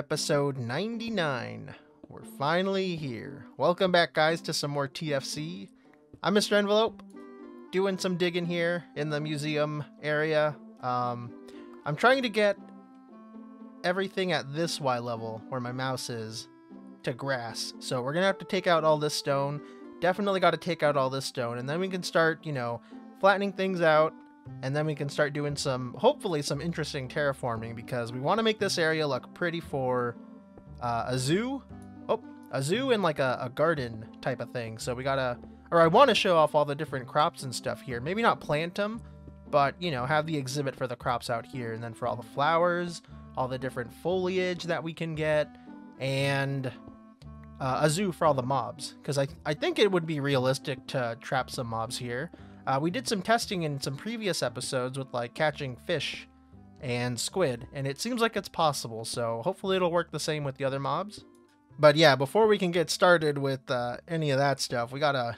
episode 99. We're finally here. Welcome back, guys, to some more TFC. I'm Mr. Envelope, doing some digging here in the museum area. I'm trying to get everything at this Y level, where my mouse is, to grass. So we're going to have to take out all this stone. Definitely got to take out all this stone, and then we can start, you know, flattening things out, and then we can start doing some, hopefully, some interesting terraforming, because we want to make this area look pretty for a zoo. Oh, a zoo and like a garden type of thing. So we gotta, or I want to show off all the different crops and stuff here. Maybe not plant them, but, you know, have the exhibit for the crops out here, and then for all the flowers, all the different foliage that we can get, and a zoo for all the mobs, because I think it would be realistic to trap some mobs here. We did some testing in some previous episodes with, like, catching fish and squid, and it seems like it's possible, so hopefully it'll work the same with the other mobs. But yeah, before we can get started with any of that stuff, we gotta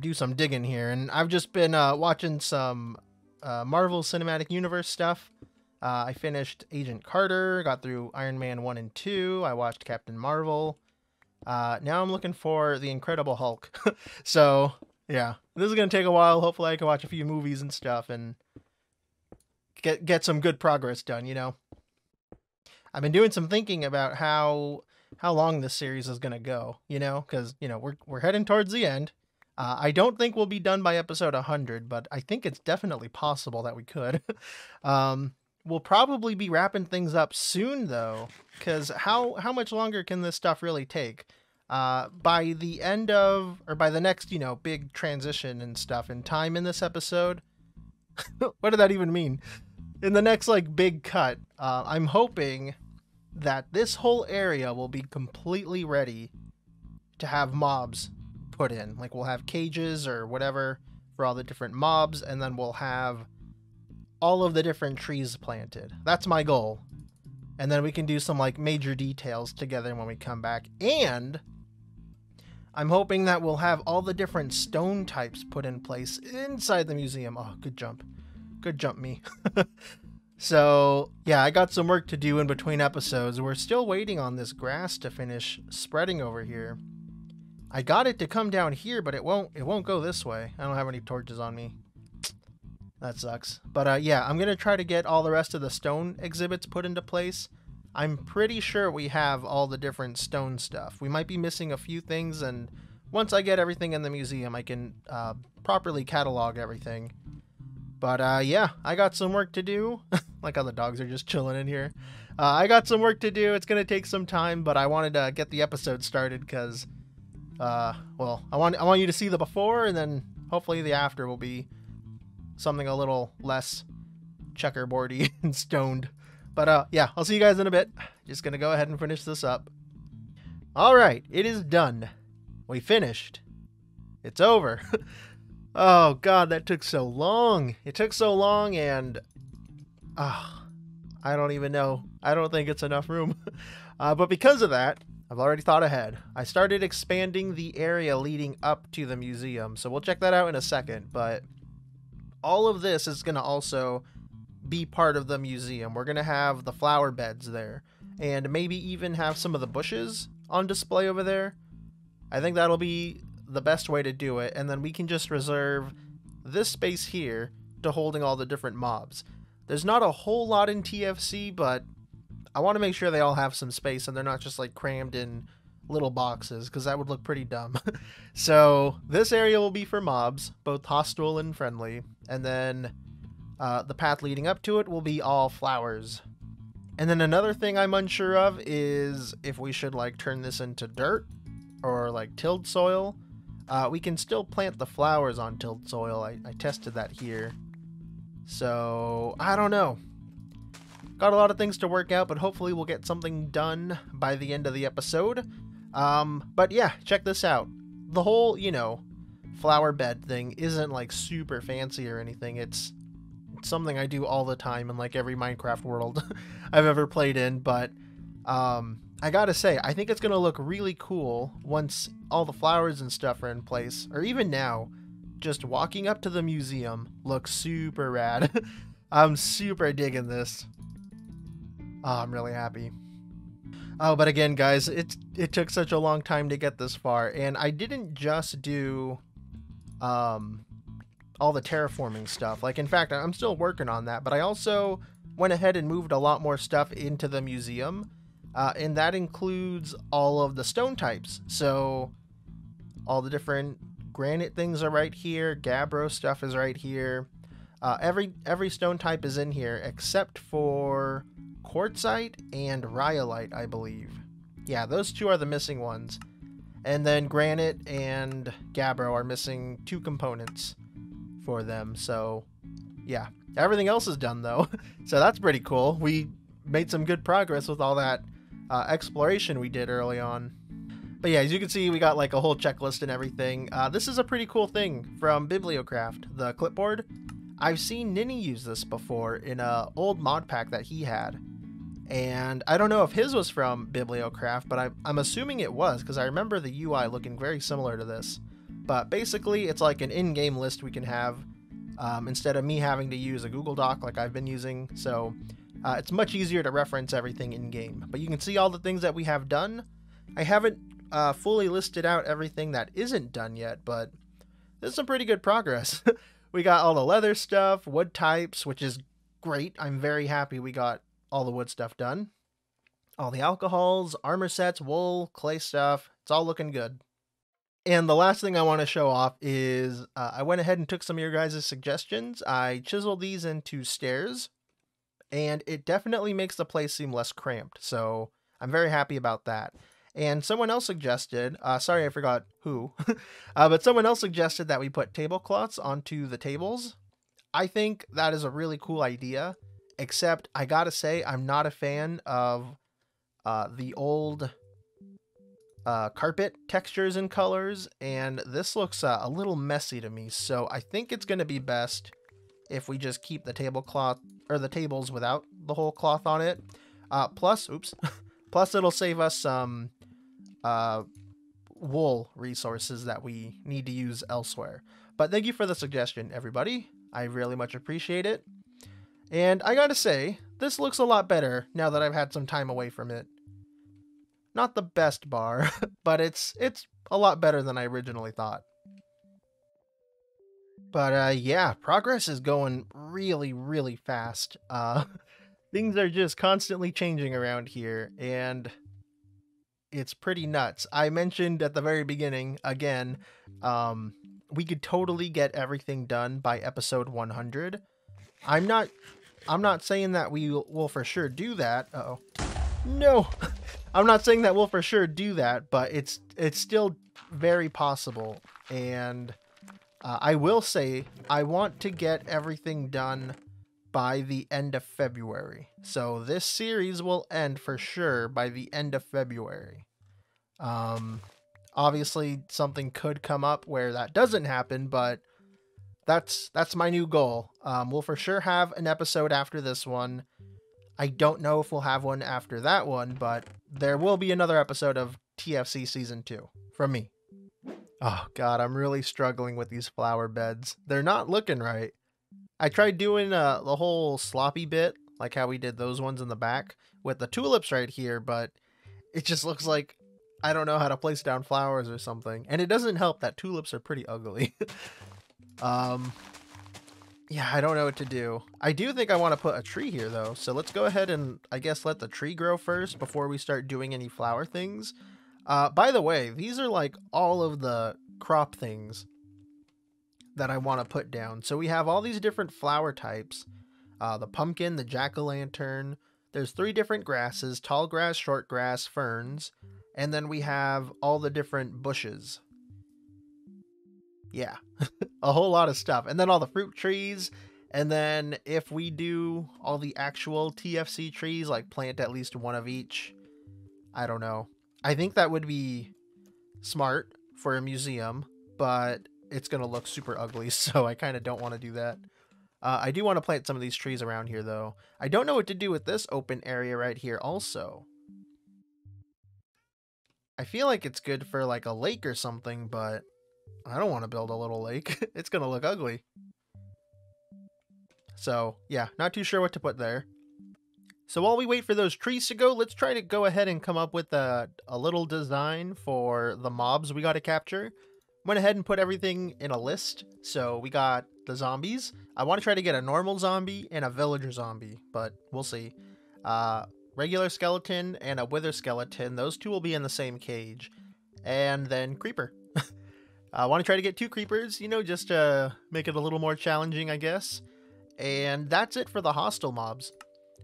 do some digging here, and I've just been watching some Marvel Cinematic Universe stuff. I finished Agent Carter, got through Iron Man 1 and 2, I watched Captain Marvel. Now I'm looking for The Incredible Hulk. So, yeah, this is going to take a while. Hopefully I can watch a few movies and stuff and get some good progress done, you know. I've been doing some thinking about how long this series is going to go, you know, because, you know, we're heading towards the end. I don't think we'll be done by episode 100, but I think it's definitely possible that we could. We'll probably be wrapping things up soon, though, because how much longer can this stuff really take? By the end of, or by the next, you know, big transition and stuff in time in this episode, what did that even mean? In the next, like, big cut, I'm hoping that this whole area will be completely ready to have mobs put in. Like, we'll have cages or whatever for all the different mobs, and then we'll have all of the different trees planted. That's my goal. And then we can do some, like, major details together when we come back. And I'm hoping that we'll have all the different stone types put in place inside the museum. Oh, good jump. Good jump, me. So, yeah, I got some work to do in between episodes. We're still waiting on this grass to finish spreading over here. I got it to come down here, but it won't go this way. I don't have any torches on me. That sucks. But yeah, I'm going to try to get all the rest of the stone exhibits put into place. I'm pretty sure we have all the different stone stuff. We might be missing a few things, and once I get everything in the museum, I can properly catalog everything. But yeah, I got some work to do. Like how the dogs are just chilling in here. I got some work to do. It's going to take some time, but I wanted to get the episode started because, well, I want you to see the before, and then hopefully the after will be something a little less checkerboardy and stoned. But yeah, I'll see you guys in a bit. Just gonna go ahead and finish this up. All right, it is done. We finished. It's over. Oh god, that took so long. It took so long, and I don't even know. I don't think it's enough room. But because of that, I've already thought ahead. I started expanding the area leading up to the museum, so we'll check that out in a second. But all of this is going to also be part of the museum. We're going to have the flower beds there, and maybe even have some of the bushes on display over there. I think that'll be the best way to do it, and then we can just reserve this space here to holding all the different mobs. There's not a whole lot in TFC, but I want to make sure they all have some space and they're not just, like, crammed in little boxes, because that would look pretty dumb. So this area will be for mobs, both hostile and friendly, and then the path leading up to it will be all flowers. And then another thing I'm unsure of is if we should, like, turn this into dirt or, like, tilled soil. We can still plant the flowers on tilled soil. I tested that here, so I don't know. Got a lot of things to work out, but hopefully we'll get something done by the end of the episode. But yeah, check this out. The whole, you know, flower bed thing isn't, like, super fancy or anything. It's something I do all the time in, like, every Minecraft world I've ever played in, but I gotta say, I think it's gonna look really cool once all the flowers and stuff are in place, or even now. Just walking up to the museum looks super rad. I'm super digging this. Oh, I'm really happy. Oh, but again, guys, it took such a long time to get this far, and I didn't just do all the terraforming stuff. Like, in fact, I'm still working on that, but I also went ahead and moved a lot more stuff into the museum, and that includes all of the stone types. So all the different granite things are right here, gabbro stuff is right here. Every stone type is in here except for quartzite and rhyolite, I believe. Yeah, those two are the missing ones. And then granite and gabbro are missing two components for them. So yeah, everything else is done though. So that's pretty cool. We made some good progress with all that exploration we did early on. But yeah, as you can see, we got like a whole checklist and everything. This is a pretty cool thing from Bibliocraft, the clipboard. I've seen Ninny use this before in an old mod pack that he had. And I don't know if his was from Bibliocraft, but I'm assuming it was, because I remember the UI looking very similar to this. But basically, it's like an in-game list we can have instead of me having to use a Google Doc like I've been using. So it's much easier to reference everything in-game. But you can see all the things that we have done. I haven't fully listed out everything that isn't done yet, but there's some pretty good progress. We got all the leather stuff, wood types, which is great. I'm very happy we got all the wood stuff done. All the alcohols, armor sets, wool, clay stuff. It's all looking good. And the last thing I want to show off is I went ahead and took some of your guys' suggestions. I chiseled these into stairs, and it definitely makes the place seem less cramped. So I'm very happy about that. And someone else suggested, sorry I forgot who, but someone else suggested that we put tablecloths onto the tables. I think that is a really cool idea, except I gotta say I'm not a fan of the old carpet textures and colors, and this looks a little messy to me, so I think it's gonna be best if we just keep the tablecloth, or the tables, without the whole cloth on it. Plus it'll save us some wool resources that we need to use elsewhere. But thank you for the suggestion, everybody. I really much appreciate it. And I gotta say, this looks a lot better now that I've had some time away from it. Not the best bar, but it's a lot better than I originally thought. But yeah, progress is going really, really fast. Things are just constantly changing around here, and it's pretty nuts. I mentioned at the very beginning, again, we could totally get everything done by episode 100. I'm not saying that we will for sure do that. Uh-oh. No! I'm not saying that we'll for sure do that, but it's still very possible. And I will say, I want to get everything done by the end of February. So this series will end for sure by the end of February. Obviously something could come up where that doesn't happen, but that's my new goal. We'll for sure have an episode after this one. I don't know if we'll have one after that one, but there will be another episode of TFC Season 2 from me. Oh God, I'm really struggling with these flower beds. They're not looking right. I tried doing the whole sloppy bit, like how we did those ones in the back with the tulips right here, but it just looks like I don't know how to place down flowers or something. And it doesn't help that tulips are pretty ugly. Yeah, I don't know what to do. I do think I want to put a tree here though. So let's go ahead and I guess let the tree grow first before we start doing any flower things. By the way, these are like all of the crop things that I want to put down. So we have all these different flower types, the pumpkin, the jack-o'-lantern. There's three different grasses: tall grass, short grass, ferns, and then we have all the different bushes. Yeah, a whole lot of stuff. And then all the fruit trees. And then if we do all the actual TFC trees, like plant at least one of each, I don't know. I think that would be smart for a museum, but it's going to look super ugly, so I kind of don't want to do that. I do want to plant some of these trees around here, though. I don't know what to do with this open area right here also. I feel like it's good for, like, a lake or something, but I don't want to build a little lake. It's going to look ugly. So, yeah, not too sure what to put there. So while we wait for those trees to go, let's try to go ahead and come up with a little design for the mobs we got to capture. Went ahead and put everything in a list. So we got the zombies. I want to try to get a normal zombie and a villager zombie, but we'll see. Regular skeleton and a wither skeleton. Those two will be in the same cage. And then creeper. I want to try to get 2 creepers, you know, just to make it a little more challenging, I guess. And that's it for the hostile mobs.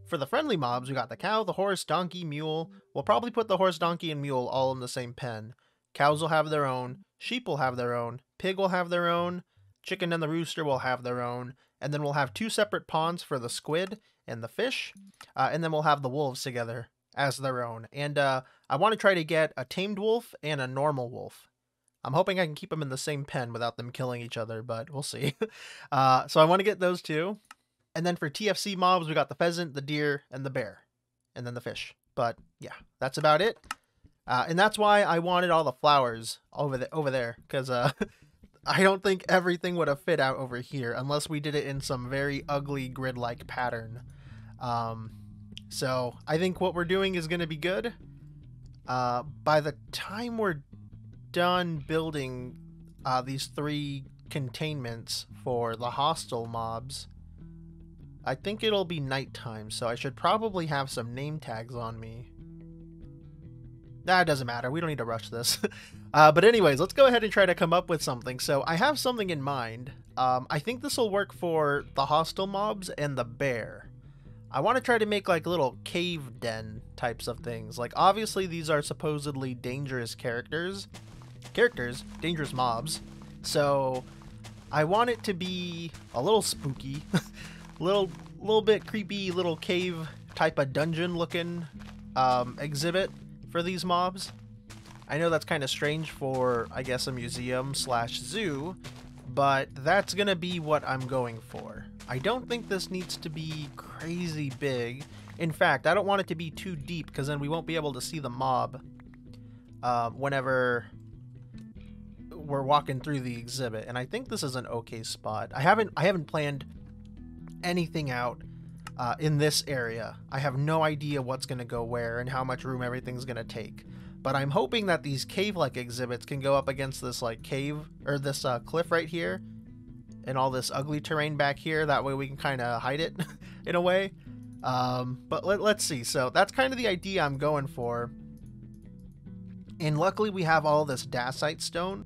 For the friendly mobs, we got the cow, the horse, donkey, mule. We'll probably put the horse, donkey, and mule all in the same pen. Cows will have their own, sheep will have their own, pig will have their own, chicken and the rooster will have their own, and then we'll have 2 separate ponds for the squid and the fish, and then we'll have the wolves together as their own. And I want to try to get a tamed wolf and a normal wolf. I'm hoping I can keep them in the same pen without them killing each other, but we'll see. So I want to get those 2. And then for TFC mobs, we got the pheasant, the deer, and the bear, and then the fish. But yeah, that's about it. And that's why I wanted all the flowers over there, because I don't think everything would have fit out over here unless we did it in some very ugly grid-like pattern. So I think what we're doing is going to be good. By the time we're done building these 3 containments for the hostile mobs, I think it'll be nighttime, so I should probably have some name tags on me. That doesn't matter. We don't need to rush this. But anyways, let's go ahead and try to come up with something. So I have something in mind. I think this will work for the hostile mobs and the bear. I want to try to make like little cave den types of things. Like obviously these are supposedly dangerous dangerous mobs. So I want it to be a little spooky, little bit creepy, little cave type of dungeon looking exhibit for these mobs. I know that's kind of strange for, I guess, a museum/zoo, but that's gonna be what I'm going for. I don't think this needs to be crazy big. In fact, I don't want it to be too deep, because then we won't be able to see the mob whenever we're walking through the exhibit. And I think this is an okay spot. I haven't planned anything out in this area. I have no idea what's going to go where and how much room everything's going to take. But I'm hoping that these cave-like exhibits can go up against this like cave or this cliff right here and all this ugly terrain back here. That way we can kind of hide it in a way. But let's see. So that's kind of the idea I'm going for. And luckily we have all this dacite stone,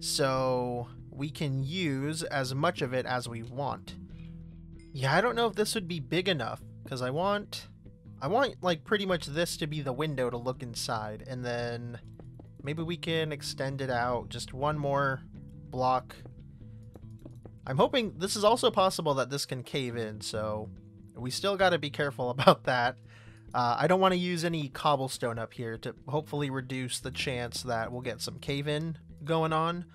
so we can use as much of it as we want. Yeah, I don't know if this would be big enough, because I want like pretty much this to be the window to look inside, and then maybe we can extend it out just one more block. I'm hoping this is also possible that this can cave in, so we still got to be careful about that. I don't want to use any cobblestone up here to hopefully reduce the chance that we'll get some cave-in going on.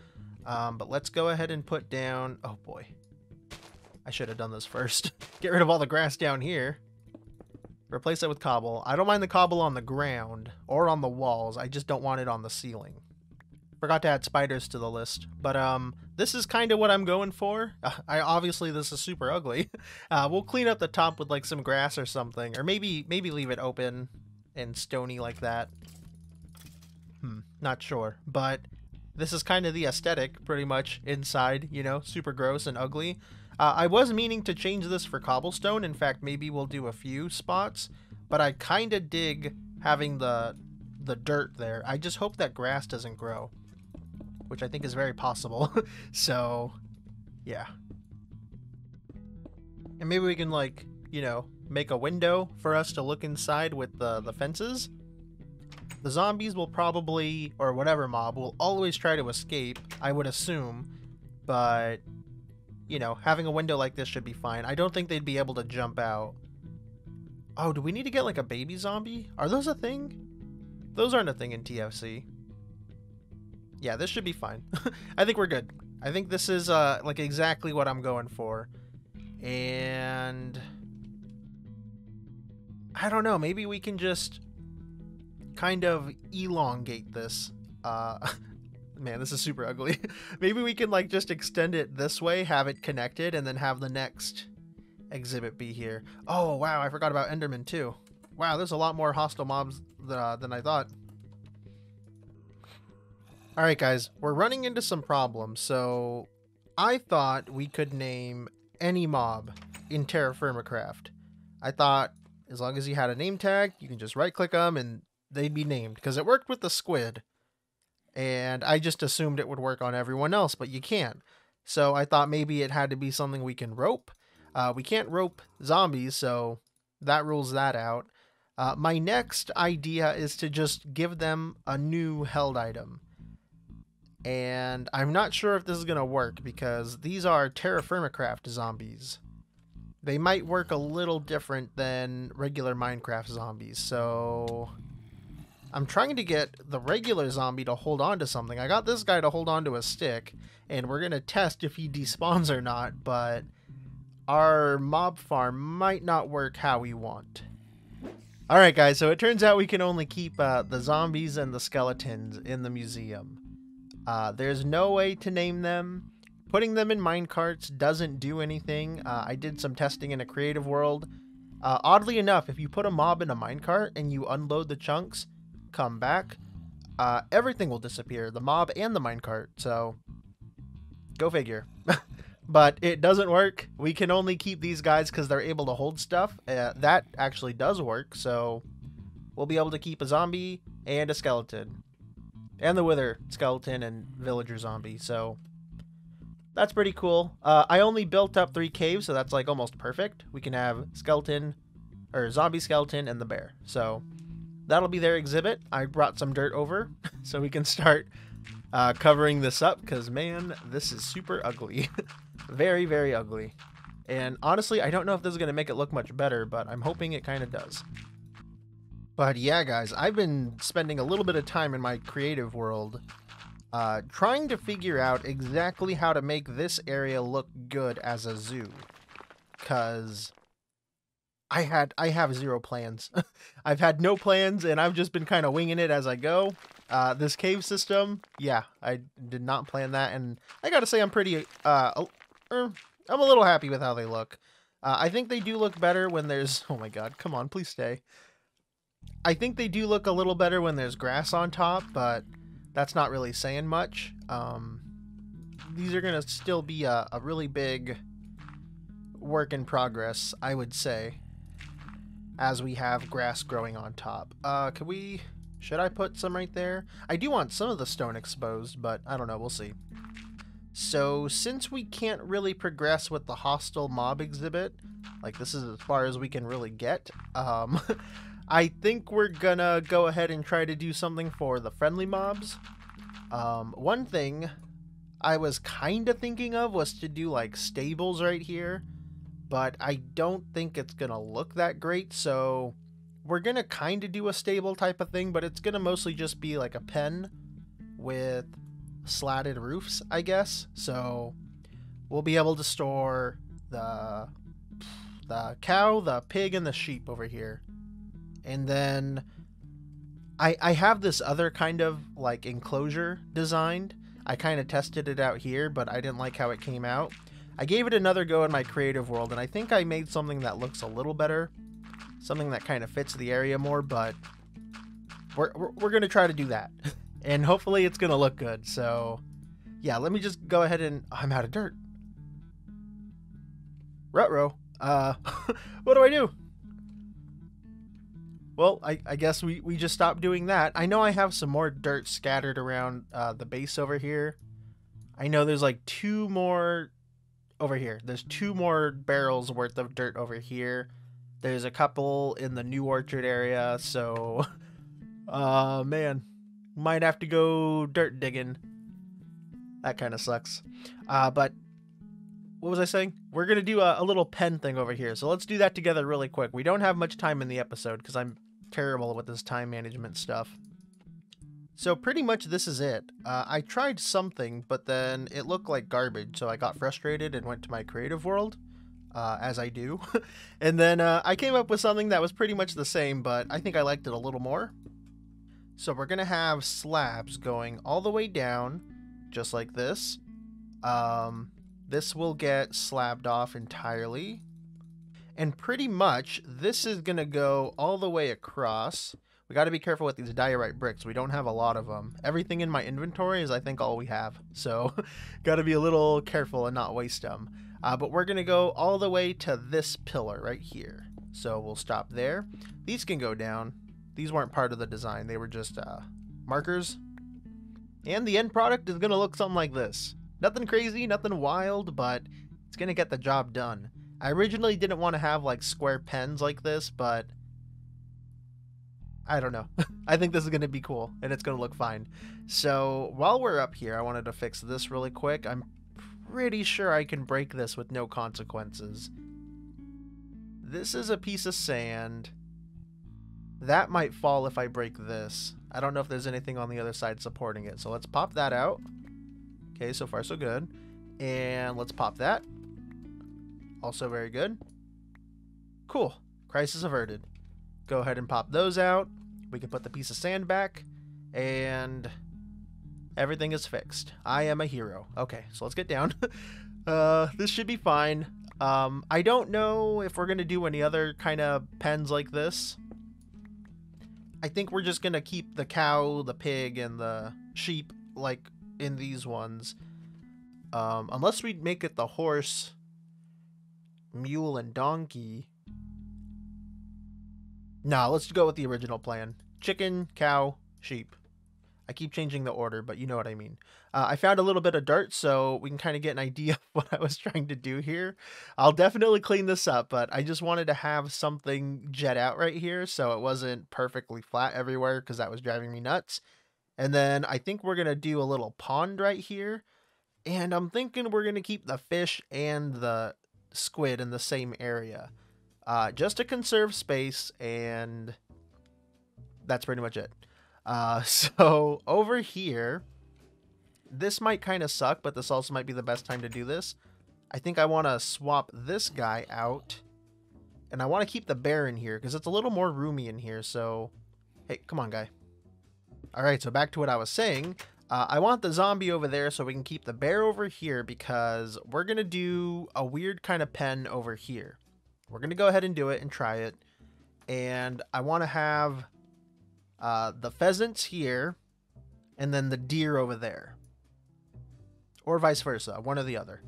But let's go ahead and put down... Oh boy. I should have done this first. Get rid of all the grass down here. Replace it with cobble. I don't mind the cobble on the ground or on the walls. I just don't want it on the ceiling. Forgot to add spiders to the list. But this is kind of what I'm going for. Obviously, this is super ugly. We'll clean up the top with like some grass or something. Or maybe leave it open and stony like that. Not sure. But this is kind of the aesthetic pretty much inside, you know, super gross and ugly. I was meaning to change this for cobblestone. In fact, maybe we'll do a few spots, but I kind of dig having the dirt there. I just hope that grass doesn't grow, which I think is very possible. So, yeah. And maybe we can, like, you know, make a window for us to look inside with the fences. The zombies will probably, or whatever mob, will always try to escape, I would assume, but... You know, having a window like this should be fine. I don't think they'd be able to jump out. Oh, do we need to get like a baby zombie? Are those a thing? Those aren't a thing in TFC. Yeah, this should be fine. I think we're good. I think this is like exactly what I'm going for. And I don't know, maybe we can just kind of elongate this. Man, this is super ugly. Maybe we can like just extend it this way, have it connected, and then have the next Exhibit B here. Oh, wow, I forgot about Enderman, too. Wow, there's a lot more hostile mobs than I thought. Alright, guys, we're running into some problems, so I thought we could name any mob in TerrafirmaCraft. I thought as long as you had a name tag, you can just right-click them and they'd be named, because it worked with the squid. And I just assumed it would work on everyone else, but you can't. So I thought maybe it had to be something we can rope. We can't rope zombies, so that rules that out. My next idea is to just give them a new held item. And I'm not sure if this is going to work, because these are TerrafirmaCraft zombies. They might work a little different than regular Minecraft zombies, so I'm trying to get the regular zombie to hold on to something. I got this guy to hold on to a stick, and we're going to test if he despawns or not, but our mob farm might not work how we want. Alright guys, so it turns out we can only keep the zombies and the skeletons in the museum. There's no way to name them. Putting them in minecarts doesn't do anything. I did some testing in a creative world. Oddly enough, if you put a mob in a minecart and you unload the chunks, come back, everything will disappear, the mob and the minecart, so go figure. But it doesn't work. We can only keep these guys because they're able to hold stuff. That actually does work, so we'll be able to keep a zombie and a skeleton. And the wither skeleton and villager zombie, so that's pretty cool. I only built up 3 caves, so that's like almost perfect. We can have skeleton, or zombie skeleton, and the bear. So that'll be their exhibit. I brought some dirt over so we can start covering this up, because man, this is super ugly. Very, very ugly. And honestly, I don't know if this is going to make it look much better, but I'm hoping it kind of does. But yeah, guys, I've been spending a little bit of time in my creative world trying to figure out exactly how to make this area look good as a zoo, because I have zero plans. I've had no plans, and I've just been kind of winging it as I go. This cave system, yeah, I did not plan that, and I gotta say I'm pretty, I'm a little happy with how they look. I think they do look better when there's, oh my god, come on, please stay. I think they do look a little better when there's grass on top, but that's not really saying much. These are going to still be a really big work in progress, I would say, as we have grass growing on top. Should I put some right there? I do want some of the stone exposed, but I don't know, we'll see. So since we can't really progress with the hostile mob exhibit, like this is as far as we can really get, I think we're gonna go ahead and try to do something for the friendly mobs. One thing I was kind of thinking of was to do like stables right here, but I don't think it's gonna look that great, so we're gonna kind of do a stable type of thing, but it's gonna mostly just be like a pen with slatted roofs, I guess. So we'll be able to store the cow, the pig, and the sheep over here. And then I have this other kind of like enclosure designed. I kind of tested it out here, but I didn't like how it came out. I gave it another go in my creative world, and I think I made something that looks a little better. Something that kind of fits the area more, but we're going to try to do that. And hopefully it's going to look good. So yeah, let me just go ahead and... I'm out of dirt. Ruh-roh. What do I do? Well, I guess we just stopped doing that. I know I have some more dirt scattered around the base over here. I know there's like 2 more over here. There's 2 more barrels worth of dirt over here. There's a couple in the New Orchard area, so... man. Might have to go dirt digging. That kind of sucks. But... what was I saying? We're going to do a little pen thing over here, so let's do that together really quick. We don't have much time in the episode, because I'm terrible with this time management stuff. So pretty much this is it. I tried something, but then it looked like garbage, so I got frustrated and went to my creative world, as I do. And then I came up with something that was pretty much the same, but I think I liked it a little more. So we're going to have slabs going all the way down, just like this. This will get slabbed off entirely. And pretty much this is going to go all the way across. We got to be careful with these diorite bricks. We don't have a lot of them. Everything in my inventory is, I think, all we have. So got to be a little careful and not waste them. But we're going to go all the way to this pillar right here. So we'll stop there. These can go down. These weren't part of the design. They were just markers. And the end product is going to look something like this. Nothing crazy, nothing wild, but it's going to get the job done. I originally didn't want to have like square pens like this, but I don't know. I think this is going to be cool and it's going to look fine. So while we're up here, I wanted to fix this really quick. I'm pretty sure I can break this with no consequences. This is a piece of sand. That might fall if I break this. I don't know if there's anything on the other side supporting it. So let's pop that out. Okay, so far so good. And let's pop that. Also very good. Cool. Crisis averted. Go ahead and pop those out. We can put the piece of sand back. And everything is fixed. I am a hero. Okay, so let's get down. This should be fine. I don't know if we're going to do any other kind of pens like this. I think we're just going to keep the cow, the pig, and the sheep like in these ones. Unless we make it the horse, mule, and donkey. Nah, let's go with the original plan. Chicken, cow, sheep. I keep changing the order, but you know what I mean. I found a little bit of dirt, so we can kind of get an idea of what I was trying to do here. I'll definitely clean this up, but I just wanted to have something jet out right here so it wasn't perfectly flat everywhere because that was driving me nuts. And then I think we're going to do a little pond right here. And I'm thinking we're going to keep the fish and the squid in the same area. Just to conserve space, and that's pretty much it. So over here, this might kind of suck, but this also might be the best time to do this. I think I want to swap this guy out, and I want to keep the bear in here because it's a little more roomy in here. So, hey, come on, guy. All right, so back to what I was saying. I want the zombie over there so we can keep the bear over here because we're going to do a weird kind of pen over here. We're going to go ahead and do it and try it. And I want to have the pheasants here and then the deer over there, or vice versa, one or the other.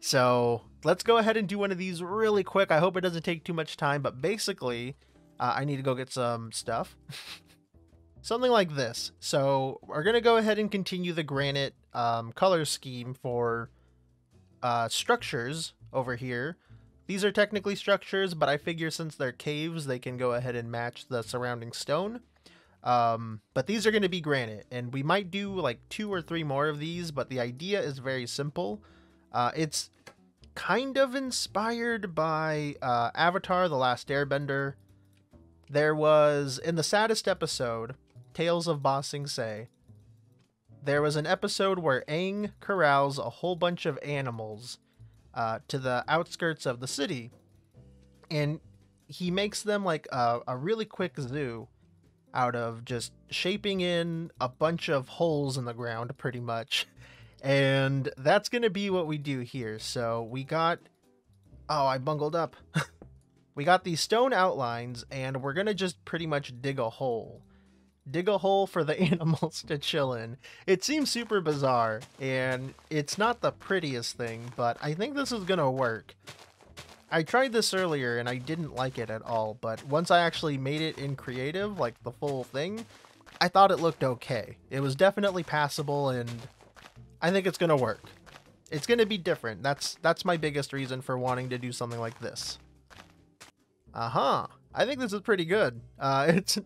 So let's go ahead and do one of these really quick. I hope it doesn't take too much time, but basically I need to go get some stuff. Something like this. So we're going to go ahead and continue the granite color scheme for structures over here. These are technically structures, but I figure since they're caves, they can go ahead and match the surrounding stone. But these are going to be granite, and we might do like 2 or 3 more of these, but the idea is very simple. It's kind of inspired by Avatar: The Last Airbender. There was, in the saddest episode, Tales of Ba Sing Se, there was an episode where Aang corrals a whole bunch of animals to the outskirts of the city, and he makes them like a really quick zoo out of just shaping in a bunch of holes in the ground pretty much. And that's gonna be what we do here. So we got, oh, I bungled up. We got these stone outlines, and we're gonna just pretty much dig a hole for the animals to chill in. It seems super bizarre, and it's not the prettiest thing, but I think this is gonna work. I tried this earlier and I didn't like it at all, but once I actually made it in creative, like the full thing, I thought it looked okay. It was definitely passable, and I think it's gonna work. It's gonna be different. That's my biggest reason for wanting to do something like this. I think this is pretty good. It's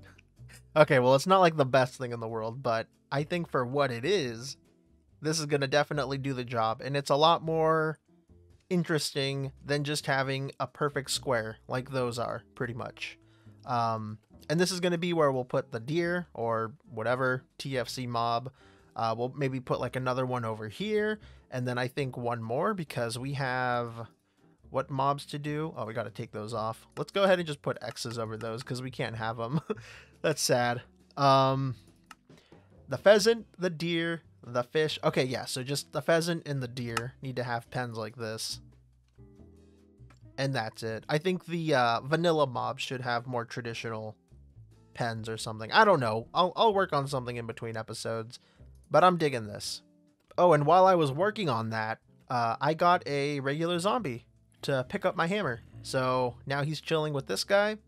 okay, well, it's not like the best thing in the world, but I think for what it is, this is going to definitely do the job. And it's a lot more interesting than just having a perfect square like those are, pretty much. And this is going to be where we'll put the deer or whatever, TFC mob. We'll maybe put like another one over here. And then I think one more because we have what mobs to do. Oh, we got to take those off. Let's go ahead and just put X's over those because we can't have them. That's sad. The pheasant, the deer, the fish. Okay, yeah, so just the pheasant and the deer need to have pens like this. And that's it. I think the vanilla mob should have more traditional pens or something. I don't know. I'll work on something in between episodes, but I'm digging this. Oh, and while I was working on that, I got a regular zombie to pick up my hammer. So now he's chilling with this guy.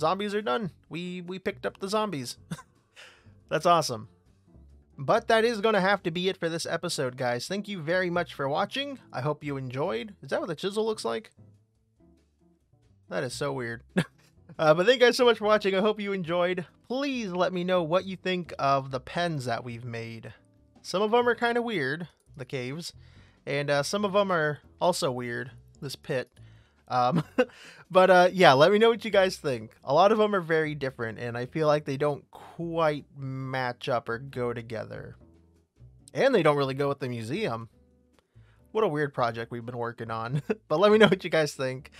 Zombies are done. We picked up the zombies. That's awesome. But that is going to have to be it for this episode, guys. Thank you very much for watching. I hope you enjoyed. Is that what the chisel looks like? That is so weird. But thank you guys so much for watching. I hope you enjoyed. Please let me know what you think of the pens that we've made. Some of them are kind of weird, the caves, and some of them are also weird, this pit. But yeah, let me know what you guys think. A lot of them are very different, and I feel like they don't quite match up or go together. And they don't really go with the museum. What a weird project we've been working on. But let me know what you guys think.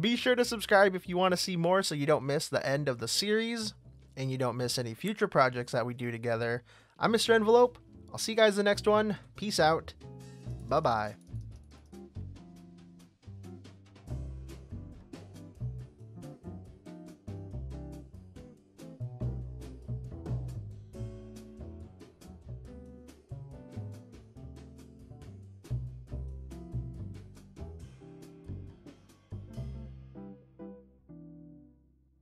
Be sure to subscribe if you want to see more so you don't miss the end of the series, and you don't miss any future projects that we do together. I'm Mr. Envelope. I'll see you guys in the next one. Peace out. Bye-bye.